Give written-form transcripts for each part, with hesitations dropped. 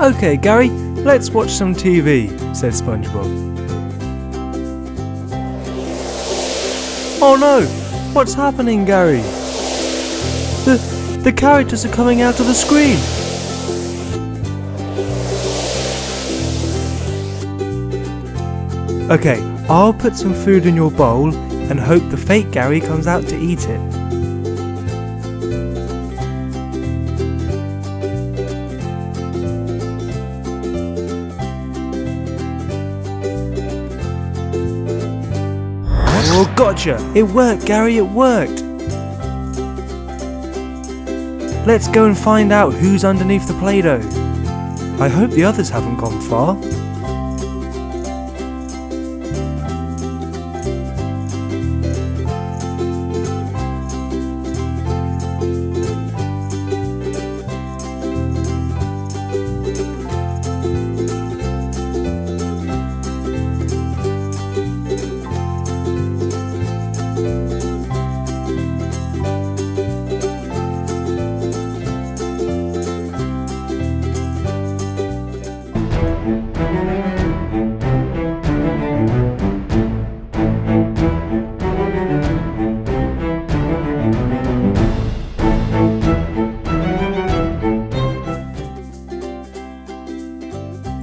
Okay, Gary, let's watch some TV, said SpongeBob. Oh no! What's happening, Gary? The characters are coming out of the screen! Okay, I'll put some food in your bowl and hope the fake Gary comes out to eat it. Oh, gotcha! It worked, Gary, it worked! Let's go and find out who's underneath the Play-Doh. I hope the others haven't gone far.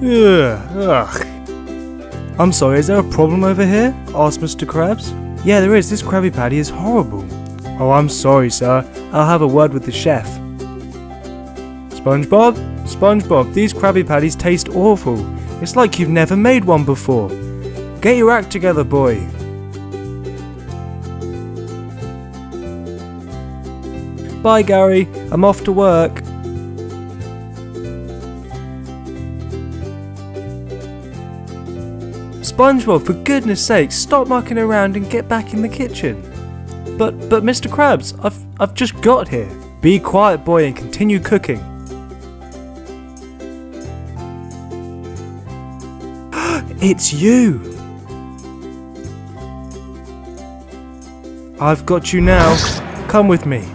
Ugh. I'm sorry, is there a problem over here? Asked Mr. Krabs. Yeah, there is. This Krabby Patty is horrible. Oh, I'm sorry, sir. I'll have a word with the chef. SpongeBob? SpongeBob, these Krabby Patties taste awful. It's like you've never made one before. Get your act together, boy. Bye, Gary. I'm off to work. SpongeBob, for goodness sake, stop mucking around and get back in the kitchen. But Mr. Krabs, I've just got here. Be quiet, boy, and continue cooking. It's you! I've got you now. Come with me.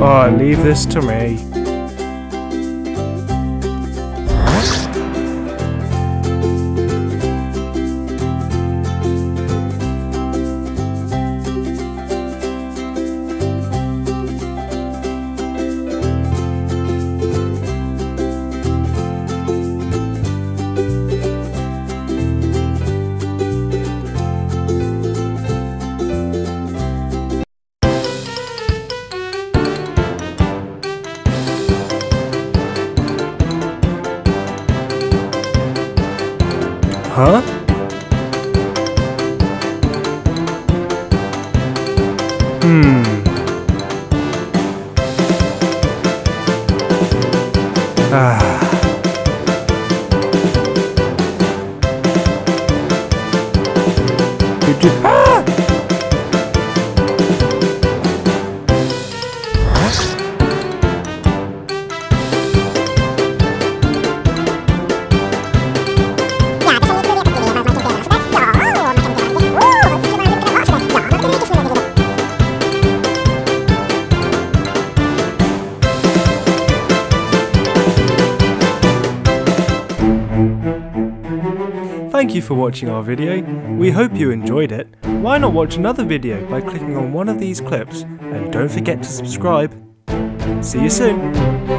Oh, leave this to me. Huh? Thank you for watching our video, we hope you enjoyed it. Why not watch another video by clicking on one of these clips, and don't forget to subscribe. See you soon!